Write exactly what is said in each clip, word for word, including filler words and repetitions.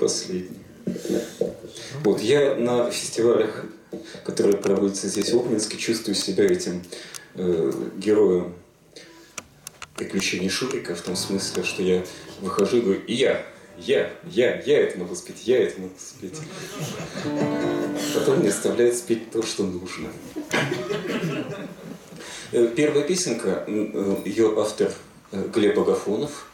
последний. Вот я на фестивалях, которые проводятся здесь в Обнинске, чувствую себя этим э, героем приключений Шурика, в том смысле, что я выхожу и говорю, и я, я, я, я это могу спеть, я это могу спеть. Потом мне оставляют спеть то, что нужно. Первая песенка, ее автор Глеб Агафонов.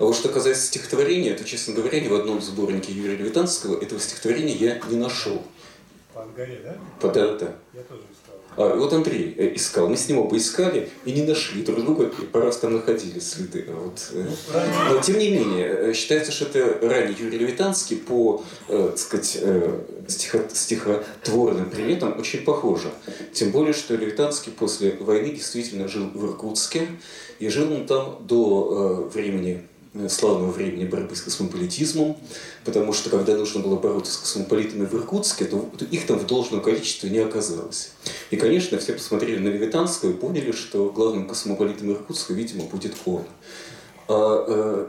А вот что касается стихотворения, то, честно говоря, ни в одном сборнике Юрия Левитанского этого стихотворения я не нашел. По Ангаре, да? По, да, да. Я тоже искал. А, вот Андрей э, искал. Мы с ним оба искали и не нашли друг друга, и пару раз там находили следы. Вот, э. Но, тем не менее, считается, что это ранний Юрий Левитанский по, э, так сказать, э, стихо, стихотворным приметам очень похоже. Тем более, что Левитанский после войны действительно жил в Иркутске, и жил он там до э, времени... славного времени борьбы с космополитизмом, потому что когда нужно было бороться с космополитами в Иркутске, то их там в должном количестве не оказалось. И, конечно, все посмотрели на Левитанского и поняли, что главным космополитом Иркутска, видимо, будет он. А, э,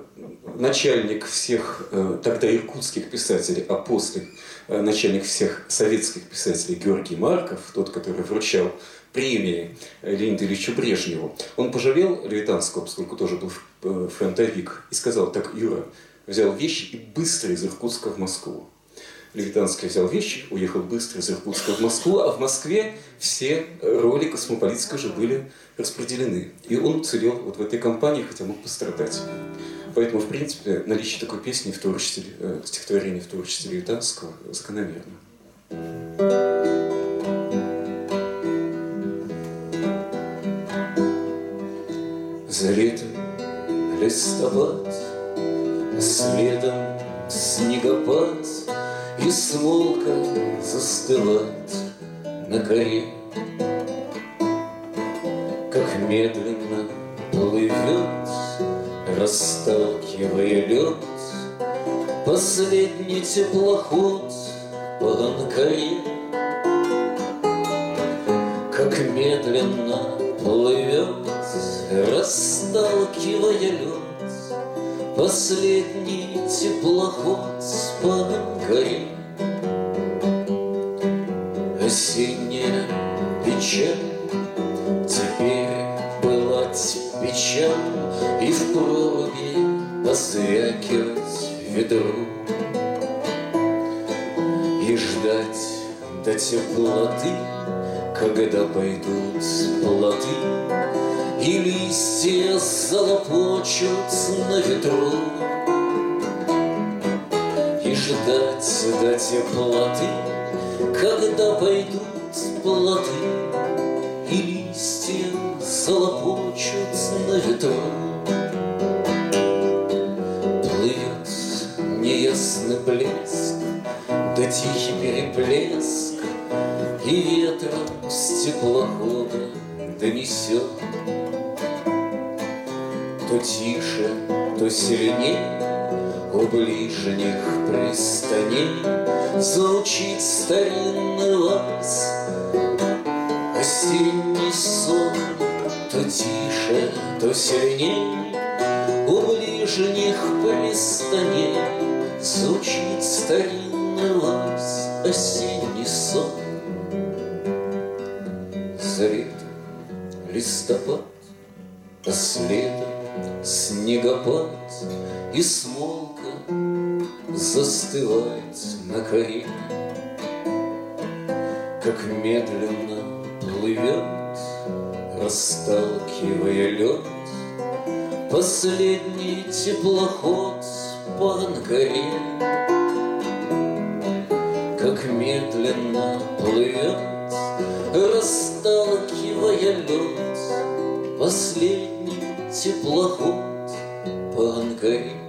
начальник всех э, тогда иркутских писателей, а после э, начальник всех советских писателей Георгий Марков, тот, который вручал премии Леониду Ильичу Брежневу, он пожалел Левитанского, поскольку тоже был фронтовик, и сказал: так, Юра, взял вещи и быстро из Иркутска в Москву. Левитанский взял вещи, уехал быстро из Иркутска в Москву, а в Москве все роли космополитской же были распределены. И он уцелел вот в этой компании, хотя мог пострадать. Поэтому, в принципе, наличие такой песни, в том числе, э, стихотворения, в том числе Левитанского, закономерно. За летом листопад, следом снегопад, и сволка застылает на горе. Как медленно плывет, расталкивая лед, последний теплоход по Ангаре. Как медленно плывет, расталкивая лед, последний теплоход по Ангаре. Осенняя печаль теперь была печаль, и в проруби позвякивать ведро, и ждать до теплоты, когда пойдут плоды, и листья залопочут на ветру, и ждать до теплоты, когда пойдут плоды, и листья залопочут на ветру. Плывет неясный блеск, да тихий переплеск, и ветром с теплохода донесет. То тише, то сильнее у ближних пристаней звучит старинный лаз, осенний сон. То тише, то сильнее у ближних пристаней звучит старинный лаз, осенний сон. Завет, листопад, а следом снегопад, и смолка застывает на коре. Как медленно плывет, расталкивая лед, последний теплоход по Ангаре. Как медленно плывет, расталкивая лед, последний теплоход по Ангаре.